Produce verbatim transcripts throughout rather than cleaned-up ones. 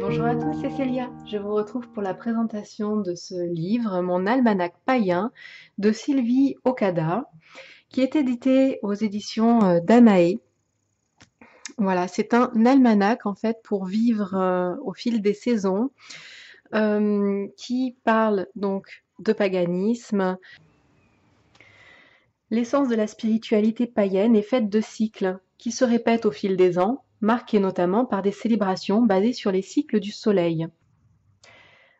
Bonjour à tous, c'est Célia. Je vous retrouve pour la présentation de ce livre, Mon Almanach Paien, de Sylvie Okada, qui est édité aux éditions Danaé. Voilà, c'est un almanach en fait pour vivre euh, au fil des saisons, euh, qui parle donc de paganisme. L'essence de la spiritualité païenne est faite de cycles qui se répètent au fil des ans, marqués notamment par des célébrations basées sur les cycles du soleil.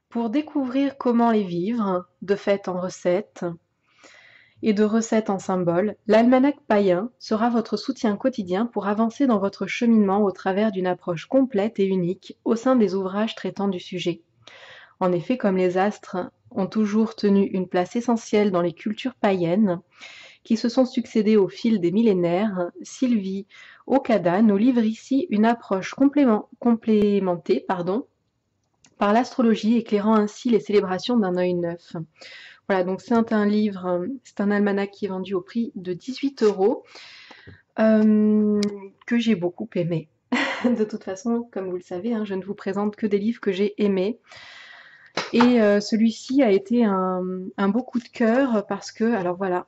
Pour découvrir comment les vivre, de fête en recette et de recette en symbole, l'almanach païen sera votre soutien quotidien pour avancer dans votre cheminement au travers d'une approche complète et unique au sein des ouvrages traitant du sujet. En effet, comme les astres ont toujours tenu une place essentielle dans les cultures païennes, qui se sont succédés au fil des millénaires, Sylvie Okada nous livre ici une approche complémentée pardon, par l'astrologie, éclairant ainsi les célébrations d'un œil neuf. Voilà, donc c'est un livre, c'est un almanach qui est vendu au prix de dix-huit euros, euh, que j'ai beaucoup aimé. De toute façon, comme vous le savez, hein, je ne vous présente que des livres que j'ai aimés. Et euh, celui-ci a été un, un beau coup de cœur parce que, alors voilà,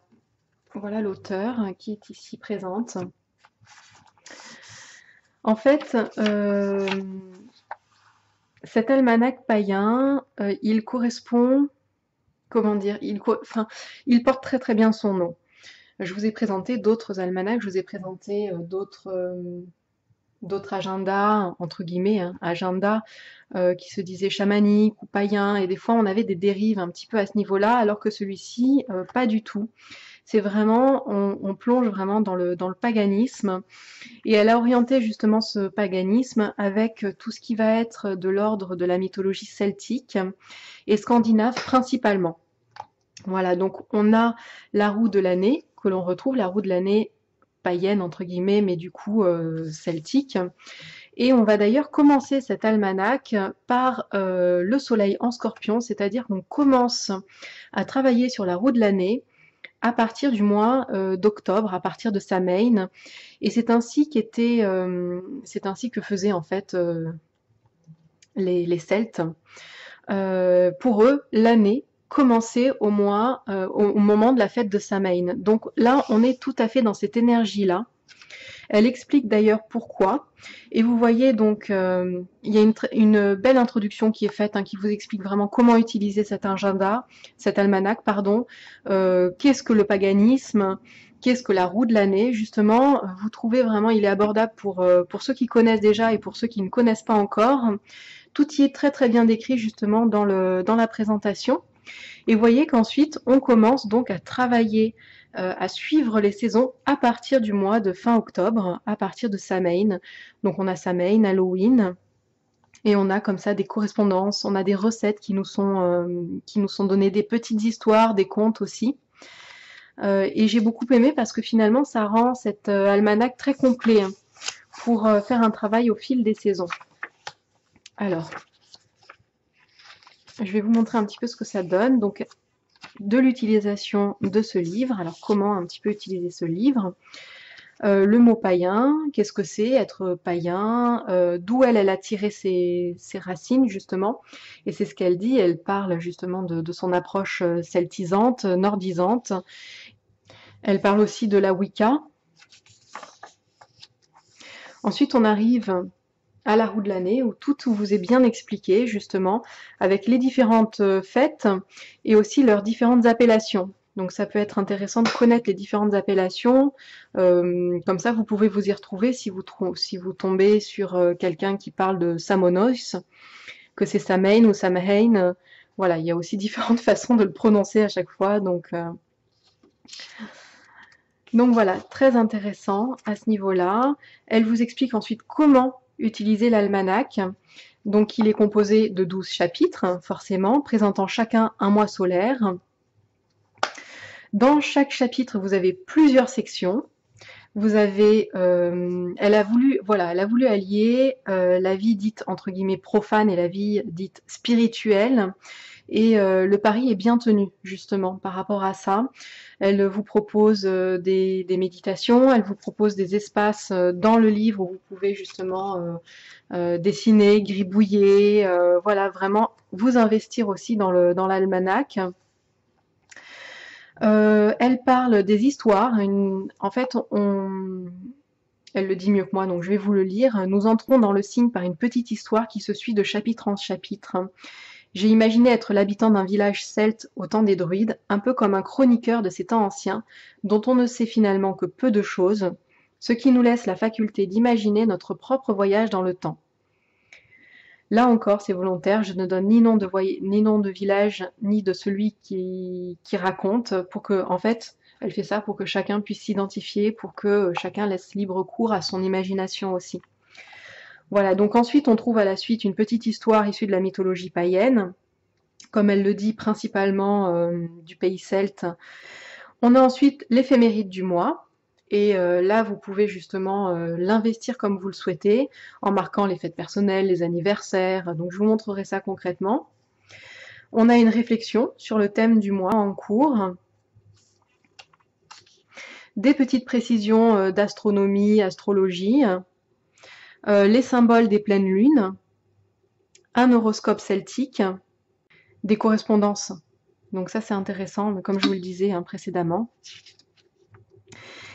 voilà l'auteur qui est ici présente. En fait, euh, cet almanach païen, euh, il correspond, comment dire, il, enfin, il porte très très bien son nom. Je vous ai présenté d'autres almanachs, je vous ai présenté euh, d'autres euh, d'autres agendas, entre guillemets, hein, agendas euh, qui se disaient chamaniques ou païens, et des fois on avait des dérives un petit peu à ce niveau-là, alors que celui-ci, euh, pas du tout. C'est vraiment, on, on plonge vraiment dans le, dans le paganisme, et elle a orienté justement ce paganisme avec tout ce qui va être de l'ordre de la mythologie celtique et scandinave principalement. Voilà, donc on a la roue de l'année, que l'on retrouve, la roue de l'année païenne entre guillemets, mais du coup euh, celtique. Et on va d'ailleurs commencer cet almanach par euh, le soleil en scorpion, c'est-à-dire qu'on commence à travailler sur la roue de l'année à partir du mois euh, d'octobre, à partir de Samhain, et c'est ainsi qu'était, euh, c'est ainsi que faisaient en fait euh, les, les Celtes. Euh, pour eux, l'année commençait au mois, euh, au, au moment de la fête de Samhain. Donc là, on est tout à fait dans cette énergie-là. Elle explique d'ailleurs pourquoi. Et vous voyez donc, euh, il y a une, une belle introduction qui est faite, hein, qui vous explique vraiment comment utiliser cet agenda, cet almanach, pardon. Euh, qu'est-ce que le paganisme? Qu'est-ce que la roue de l'année? Justement, vous trouvez vraiment, il est abordable pour, euh, pour ceux qui connaissent déjà et pour ceux qui ne connaissent pas encore. Tout y est très très bien décrit justement dans, le, dans la présentation. Et vous voyez qu'ensuite, on commence donc à travailler, euh, à suivre les saisons à partir du mois de fin octobre, à partir de Samhain. Donc on a Samhain, Halloween, et on a comme ça des correspondances, on a des recettes qui nous sont, euh, qui nous sont données, des petites histoires, des contes aussi. Euh, et j'ai beaucoup aimé parce que finalement, ça rend cet euh, almanach très complet hein, pour euh, faire un travail au fil des saisons. Alors... je vais vous montrer un petit peu ce que ça donne, donc de l'utilisation de ce livre. Alors comment un petit peu utiliser ce livre, euh, le mot païen, qu'est-ce que c'est être païen, euh, d'où elle, elle a tiré ses, ses racines justement, et c'est ce qu'elle dit, elle parle justement de, de son approche celtisante, nordisante, elle parle aussi de la Wicca. Ensuite on arrive... à la roue de l'année, où tout vous est bien expliqué, justement, avec les différentes fêtes et aussi leurs différentes appellations. Donc ça peut être intéressant de connaître les différentes appellations, euh, comme ça vous pouvez vous y retrouver si vous, si vous tombez sur euh, quelqu'un qui parle de Samhainois, que c'est Samhain ou Samhain, euh, voilà, il y a aussi différentes façons de le prononcer à chaque fois, donc... Euh... Donc voilà, très intéressant à ce niveau-là. Elle vous explique ensuite comment utiliser l'almanach. Donc il est composé de douze chapitres, forcément, présentant chacun un mois solaire. Dans chaque chapitre, vous avez plusieurs sections. Vous avez, euh, elle a voulu, voilà, elle a voulu allier euh, la vie dite entre guillemets profane et la vie dite spirituelle. Et euh, le pari est bien tenu, justement, par rapport à ça. Elle vous propose euh, des, des méditations, elle vous propose des espaces euh, dans le livre où vous pouvez justement euh, euh, dessiner, gribouiller, euh, voilà, vraiment vous investir aussi dans le, dans l'almanach. Euh, elle parle des histoires. Une, en fait, on... Elle le dit mieux que moi, donc je vais vous le lire. « Nous entrons dans le signe par une petite histoire qui se suit de chapitre en chapitre. » J'ai imaginé être l'habitant d'un village celte au temps des druides, un peu comme un chroniqueur de ces temps anciens, dont on ne sait finalement que peu de choses, ce qui nous laisse la faculté d'imaginer notre propre voyage dans le temps. Là encore, c'est volontaire, je ne donne ni nom de, voy... ni nom de village, ni de celui qui, qui raconte, pour que, en fait, elle fait ça pour que chacun puisse s'identifier, pour que chacun laisse libre cours à son imagination aussi. Voilà, donc ensuite on trouve à la suite une petite histoire issue de la mythologie païenne, comme elle le dit principalement euh, du pays celte. On a ensuite l'éphéméride du mois, et euh, là vous pouvez justement euh, l'investir comme vous le souhaitez, en marquant les fêtes personnelles, les anniversaires, donc je vous montrerai ça concrètement. On a une réflexion sur le thème du mois en cours. Des petites précisions euh, d'astronomie, astrologie. Euh, les symboles des pleines lunes, un horoscope celtique, des correspondances. Donc ça c'est intéressant, comme je vous le disais hein, précédemment.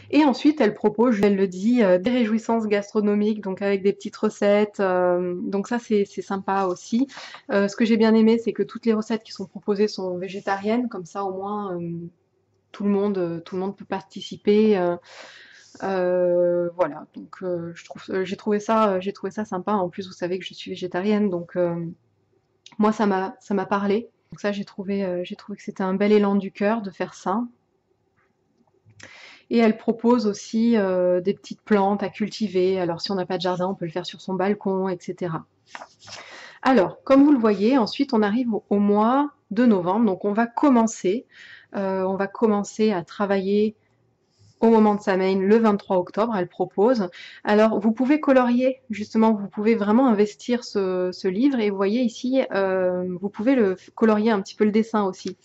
Et ensuite elle propose, elle le dit, euh, des réjouissances gastronomiques, donc avec des petites recettes. Euh, donc ça c'est sympa aussi. Euh, ce que j'ai bien aimé, c'est que toutes les recettes qui sont proposées sont végétariennes, comme ça au moins euh, tout le monde, tout le monde peut participer. Euh, Euh, voilà, donc euh, je trouve, euh, j'ai trouvé ça, euh, j'ai trouvé ça sympa. En plus, vous savez que je suis végétarienne, donc euh, moi ça m'a, ça m'a parlé. Donc ça, j'ai trouvé, euh, j'ai trouvé que c'était un bel élan du cœur de faire ça. Et elle propose aussi euh, des petites plantes à cultiver. Alors si on n'a pas de jardin, on peut le faire sur son balcon, et cetera. Alors, comme vous le voyez, ensuite on arrive au, au mois de novembre. Donc on va commencer, euh, on va commencer à travailler. Au moment de Samhain, le vingt-trois octobre, elle propose. Alors, vous pouvez colorier, justement, vous pouvez vraiment investir ce, ce livre. Et vous voyez ici, euh, vous pouvez le colorier un petit peu le dessin aussi.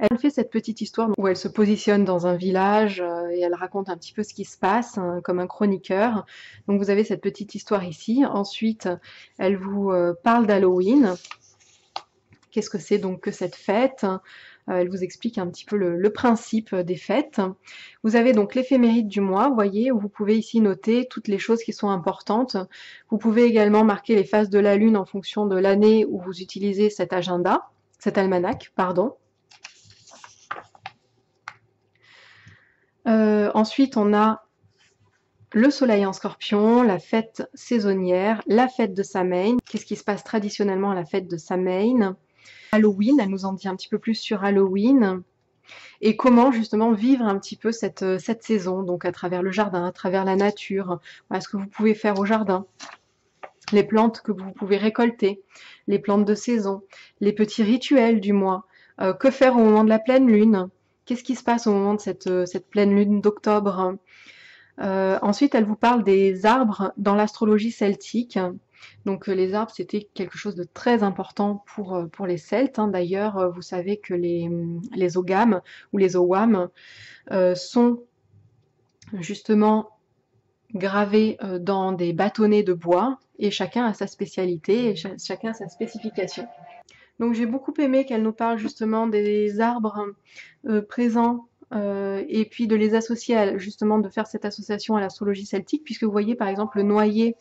Elle fait cette petite histoire où elle se positionne dans un village et elle raconte un petit peu ce qui se passe, hein, comme un chroniqueur. Donc, vous avez cette petite histoire ici. Ensuite, elle vous parle d'Halloween. Qu'est-ce que c'est donc que cette fête ? Elle vous explique un petit peu le, le principe des fêtes. Vous avez donc l'éphéméride du mois, vous voyez, où vous pouvez ici noter toutes les choses qui sont importantes. Vous pouvez également marquer les phases de la lune en fonction de l'année où vous utilisez cet agenda, cet almanach, pardon. Euh, ensuite, on a le soleil en scorpion, la fête saisonnière, la fête de Samhain. Qu'est-ce qui se passe traditionnellement à la fête de Samhain ? Halloween, elle nous en dit un petit peu plus sur Halloween et comment justement vivre un petit peu cette, cette saison, donc à travers le jardin, à travers la nature, voilà ce que vous pouvez faire au jardin, les plantes que vous pouvez récolter, les plantes de saison, les petits rituels du mois, euh, que faire au moment de la pleine lune, qu'est-ce qui se passe au moment de cette, cette pleine lune d'octobre. Euh, ensuite, elle vous parle des arbres dans l'astrologie celtique. Donc euh, les arbres, c'était quelque chose de très important pour, euh, pour les Celtes. Hein. D'ailleurs, euh, vous savez que les, les oghams ou les oghams euh, sont justement gravés euh, dans des bâtonnets de bois et chacun a sa spécialité et ch chacun a sa spécification. Donc j'ai beaucoup aimé qu'elle nous parle justement des arbres euh, présents Euh, et puis de les associer, à, justement de faire cette association à l'astrologie celtique, puisque vous voyez par exemple le noyer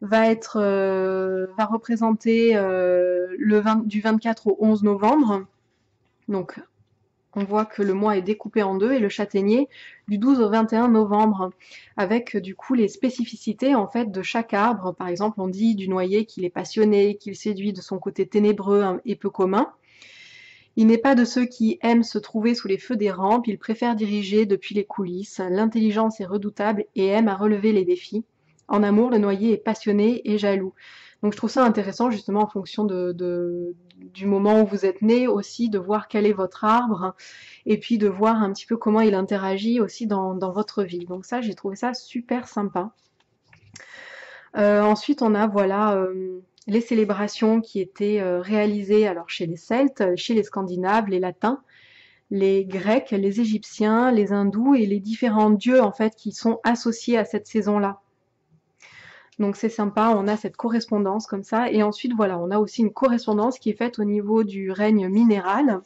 va être euh, va représenter euh, le vingt, du vingt-quatre au onze novembre, donc on voit que le mois est découpé en deux, et le châtaignier du douze au vingt et un novembre, avec du coup les spécificités en fait de chaque arbre. Par exemple, on dit du noyer qu'il est passionné, qu'il séduit de son côté ténébreux et peu commun. Il n'est pas de ceux qui aiment se trouver sous les feux des rampes, il préfère diriger depuis les coulisses. L'intelligence est redoutable et aime à relever les défis. En amour, le noyer est passionné et jaloux. Donc je trouve ça intéressant justement en fonction de, de, du moment où vous êtes né aussi, de voir quel est votre arbre et puis de voir un petit peu comment il interagit aussi dans, dans votre vie. Donc ça, j'ai trouvé ça super sympa. Euh, ensuite, on a voilà euh, les célébrations qui étaient euh, réalisées alors chez les Celtes, chez les Scandinaves, les Latins, les Grecs, les Égyptiens, les Hindous et les différents dieux en fait qui sont associés à cette saison-là. Donc c'est sympa, on a cette correspondance comme ça. Et ensuite, voilà, on a aussi une correspondance qui est faite au niveau du règne minéral,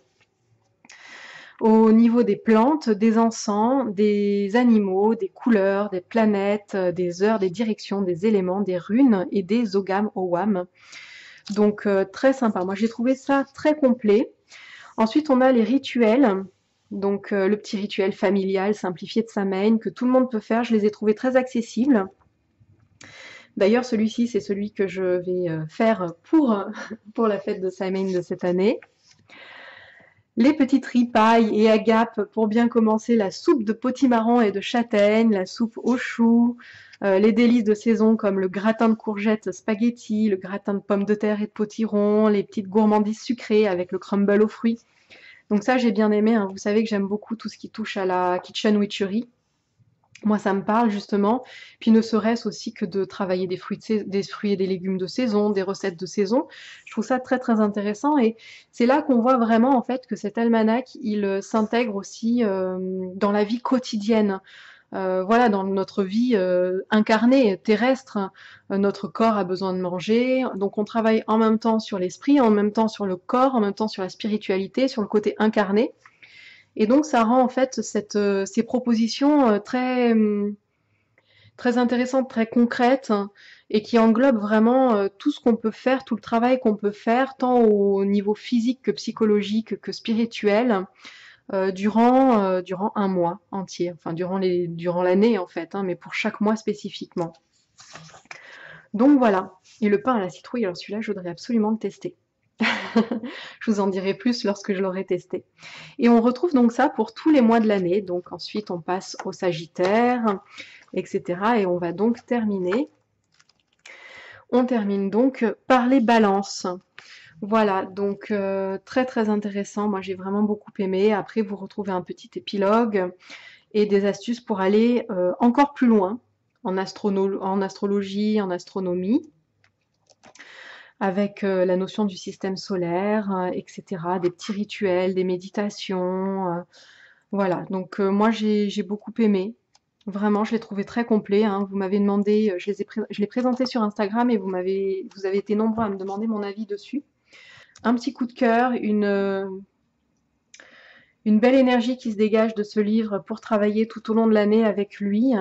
au niveau des plantes, des encens, des animaux, des couleurs, des planètes, des heures, des directions, des éléments, des runes et des oghams, oghams. Donc euh, très sympa. Moi, j'ai trouvé ça très complet. Ensuite, on a les rituels. Donc euh, le petit rituel familial simplifié de Samhain que tout le monde peut faire. Je les ai trouvés très accessibles. D'ailleurs, celui-ci, c'est celui que je vais faire pour, pour la fête de Samhain de cette année. Les petites ripailles et agapes pour bien commencer, la soupe de potimarron et de châtaigne, la soupe aux choux, euh, les délices de saison comme le gratin de courgettes spaghetti, le gratin de pommes de terre et de potiron, les petites gourmandises sucrées avec le crumble aux fruits. Donc ça, j'ai bien aimé, hein. Vous savez que j'aime beaucoup tout ce qui touche à la kitchen witchery. Moi, ça me parle justement, puis ne serait-ce aussi que de travailler des fruits, de des fruits et des légumes de saison, des recettes de saison. Je trouve ça très très intéressant et c'est là qu'on voit vraiment en fait que cet almanach, il s'intègre aussi euh, dans la vie quotidienne. Euh, voilà, dans notre vie euh, incarnée, terrestre, euh, notre corps a besoin de manger, donc on travaille en même temps sur l'esprit, en même temps sur le corps, en même temps sur la spiritualité, sur le côté incarné. Et donc ça rend en fait cette, euh, ces propositions euh, très, très intéressantes, très concrètes hein, et qui englobent vraiment euh, tout ce qu'on peut faire, tout le travail qu'on peut faire, tant au niveau physique que psychologique que spirituel, euh, durant, euh, durant un mois entier, enfin durant les, durant l'année en fait, hein, mais pour chaque mois spécifiquement. Donc voilà, et le pain à la citrouille, alors celui-là je voudrais absolument le tester. Je vous en dirai plus lorsque je l'aurai testé. Et on retrouve donc ça pour tous les mois de l'année. Donc ensuite on passe au Sagittaire, et cetera. Et on va donc terminer. On termine donc par les balances. Voilà, donc euh, très très intéressant. Moi j'ai vraiment beaucoup aimé. Après vous retrouvez un petit épilogue et des astuces pour aller euh, encore plus loin en, astrono- en astrologie, en astronomie, avec euh, la notion du système solaire, euh, et cetera, des petits rituels, des méditations, euh, voilà. Donc euh, moi, j'ai j'ai beaucoup aimé, vraiment, je l'ai trouvé très complet, hein. Vous m'avez demandé, je les ai pré je l'ai présenté sur Instagram et vous m'avez vous avez été nombreux à me demander mon avis dessus. Un petit coup de cœur, une, euh, une belle énergie qui se dégage de ce livre pour travailler tout au long de l'année avec lui.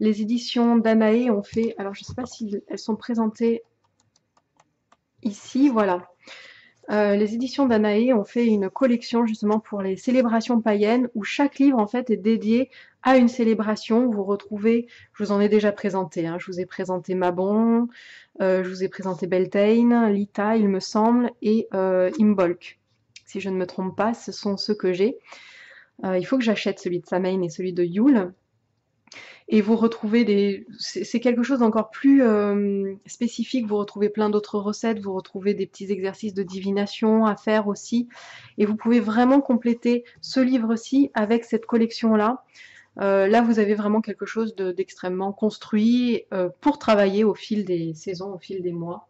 Les éditions Danaé ont fait, alors je ne sais pas si elles sont présentées ici, voilà. Euh, les éditions Danaé ont fait une collection justement pour les célébrations païennes où chaque livre en fait est dédié à une célébration. Vous retrouvez, je vous en ai déjà présenté, hein, je vous ai présenté Mabon, euh, je vous ai présenté Beltane, Litha il me semble, et euh, Imbolc. Si je ne me trompe pas, ce sont ceux que j'ai. Euh, il faut que j'achète celui de Samhain et celui de Yule. Et vous retrouvez des... C'est quelque chose d'encore plus euh, spécifique, vous retrouvez plein d'autres recettes, vous retrouvez des petits exercices de divination à faire aussi. Et vous pouvez vraiment compléter ce livre-ci avec cette collection-là. Euh, là, vous avez vraiment quelque chose d'extrêmement de, construit euh, pour travailler au fil des saisons, au fil des mois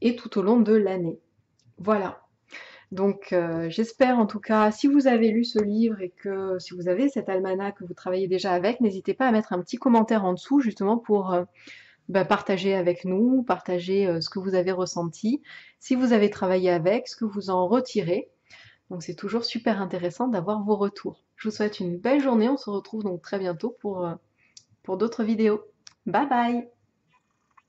et tout au long de l'année. Voilà. Donc euh, j'espère en tout cas, si vous avez lu ce livre et que si vous avez cet almanach que vous travaillez déjà avec, n'hésitez pas à mettre un petit commentaire en dessous justement pour euh, bah, partager avec nous, partager euh, ce que vous avez ressenti, si vous avez travaillé avec, ce que vous en retirez. Donc c'est toujours super intéressant d'avoir vos retours. Je vous souhaite une belle journée, on se retrouve donc très bientôt pour, euh, pour d'autres vidéos. Bye bye!